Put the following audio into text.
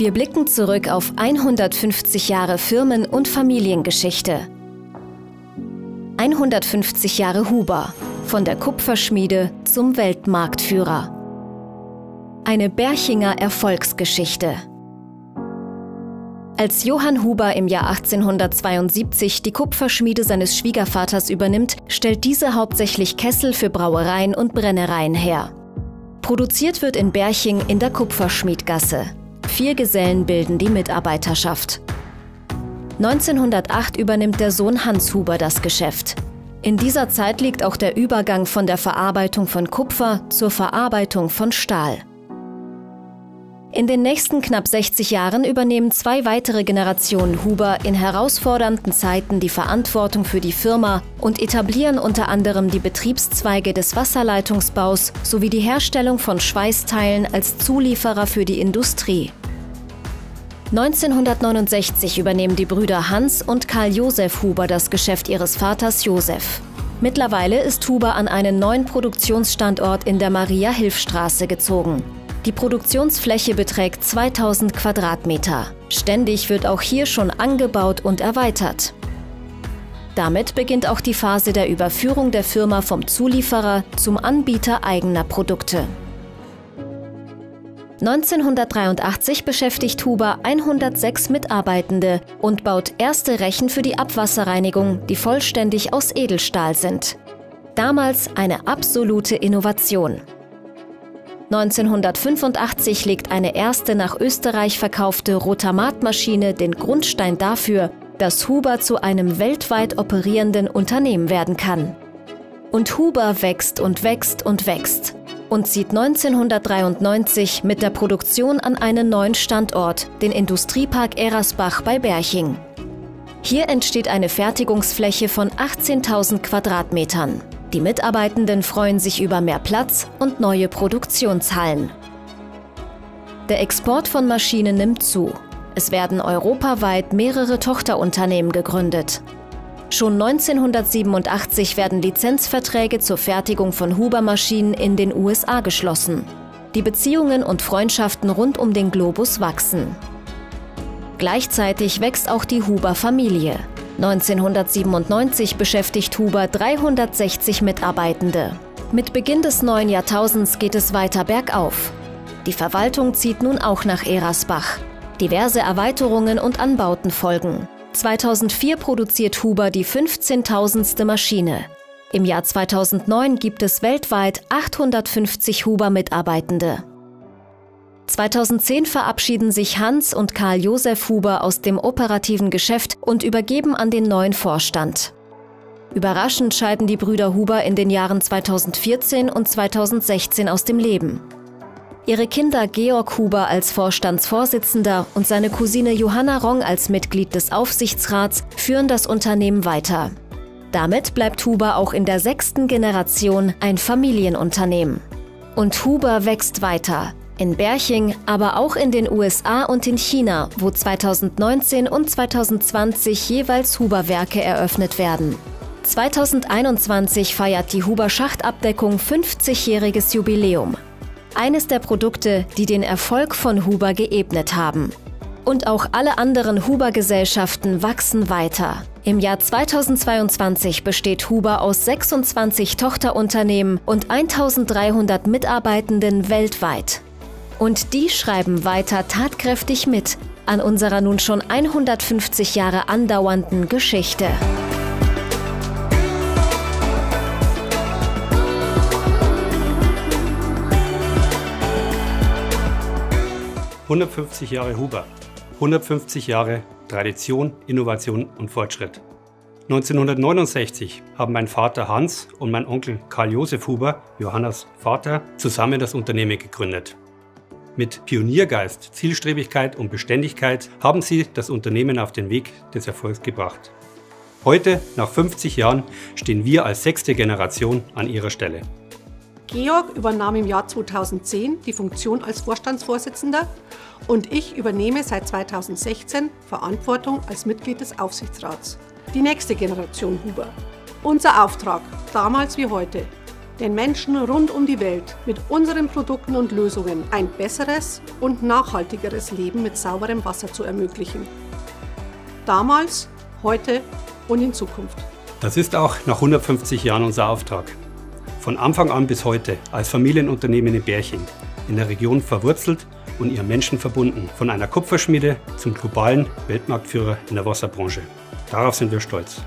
Wir blicken zurück auf 150 Jahre Firmen- und Familiengeschichte. 150 Jahre Huber, von der Kupferschmiede zum Weltmarktführer. Eine Berchinger Erfolgsgeschichte. Als Johann Huber im Jahr 1872 die Kupferschmiede seines Schwiegervaters übernimmt, stellt diese hauptsächlich Kessel für Brauereien und Brennereien her. Produziert wird in Berching in der Kupferschmiedgasse. 4 Gesellen bilden die Mitarbeiterschaft. 1908 übernimmt der Sohn Hans Huber das Geschäft. In dieser Zeit liegt auch der Übergang von der Verarbeitung von Kupfer zur Verarbeitung von Stahl. In den nächsten knapp 60 Jahren übernehmen 2 weitere Generationen Huber in herausfordernden Zeiten die Verantwortung für die Firma und etablieren unter anderem die Betriebszweige des Wasserleitungsbaus sowie die Herstellung von Schweißteilen als Zulieferer für die Industrie. 1969 übernehmen die Brüder Hans und Karl Josef Huber das Geschäft ihres Vaters Josef. Mittlerweile ist Huber an einen neuen Produktionsstandort in der Maria-Hilf-Straße gezogen. Die Produktionsfläche beträgt 2000 Quadratmeter. Ständig wird auch hier schon angebaut und erweitert. Damit beginnt auch die Phase der Überführung der Firma vom Zulieferer zum Anbieter eigener Produkte. 1983 beschäftigt Huber 106 Mitarbeitende und baut erste Rechen für die Abwasserreinigung, die vollständig aus Edelstahl sind. Damals eine absolute Innovation. 1985 legt eine erste nach Österreich verkaufte Rotamatmaschine den Grundstein dafür, dass Huber zu einem weltweit operierenden Unternehmen werden kann. Und Huber wächst und wächst und wächst und zieht 1993 mit der Produktion an einen neuen Standort, den Industriepark Erasbach bei Berching. Hier entsteht eine Fertigungsfläche von 18.000 Quadratmetern. Die Mitarbeitenden freuen sich über mehr Platz und neue Produktionshallen. Der Export von Maschinen nimmt zu. Es werden europaweit mehrere Tochterunternehmen gegründet. Schon 1987 werden Lizenzverträge zur Fertigung von Huber-Maschinen in den USA geschlossen. Die Beziehungen und Freundschaften rund um den Globus wachsen. Gleichzeitig wächst auch die Huber-Familie. 1997 beschäftigt Huber 360 Mitarbeitende. Mit Beginn des neuen Jahrtausends geht es weiter bergauf. Die Verwaltung zieht nun auch nach Erasbach. Diverse Erweiterungen und Anbauten folgen. 2004 produziert Huber die 15.000. Maschine. Im Jahr 2009 gibt es weltweit 850 Huber-Mitarbeitende. 2010 verabschieden sich Hans und Karl Josef Huber aus dem operativen Geschäft und übergeben an den neuen Vorstand. Überraschend scheiden die Brüder Huber in den Jahren 2014 und 2016 aus dem Leben. Ihre Kinder Georg Huber als Vorstandsvorsitzender und seine Cousine Johanna Rong als Mitglied des Aufsichtsrats führen das Unternehmen weiter. Damit bleibt Huber auch in der 6. Generation ein Familienunternehmen. Und Huber wächst weiter. In Berching, aber auch in den USA und in China, wo 2019 und 2020 jeweils Huber-Werke eröffnet werden. 2021 feiert die Huber-Schachtabdeckung 50-jähriges Jubiläum. Eines der Produkte, die den Erfolg von Huber geebnet haben. Und auch alle anderen Huber-Gesellschaften wachsen weiter. Im Jahr 2022 besteht Huber aus 26 Tochterunternehmen und 1300 Mitarbeitenden weltweit. Und die schreiben weiter tatkräftig mit an unserer nun schon 150 Jahre andauernden Geschichte. « 150 Jahre Huber, 150 Jahre Tradition, Innovation und Fortschritt. 1969 haben mein Vater Hans und mein Onkel Karl Josef Huber, Johannas Vater, zusammen das Unternehmen gegründet. Mit Pioniergeist, Zielstrebigkeit und Beständigkeit haben sie das Unternehmen auf den Weg des Erfolgs gebracht. Heute, nach 50 Jahren, stehen wir als 6. Generation an ihrer Stelle. Georg übernahm im Jahr 2010 die Funktion als Vorstandsvorsitzender und ich übernehme seit 2016 Verantwortung als Mitglied des Aufsichtsrats. Die nächste Generation Huber. Unser Auftrag, damals wie heute. den Menschen rund um die Welt mit unseren Produkten und Lösungen ein besseres und nachhaltigeres Leben mit sauberem Wasser zu ermöglichen. Damals, heute und in Zukunft. Das ist auch nach 150 Jahren unser Auftrag. Von Anfang an bis heute als Familienunternehmen in Berching, in der Region verwurzelt und ihren Menschen verbunden. Von einer Kupferschmiede zum globalen Weltmarktführer in der Wasserbranche. Darauf sind wir stolz.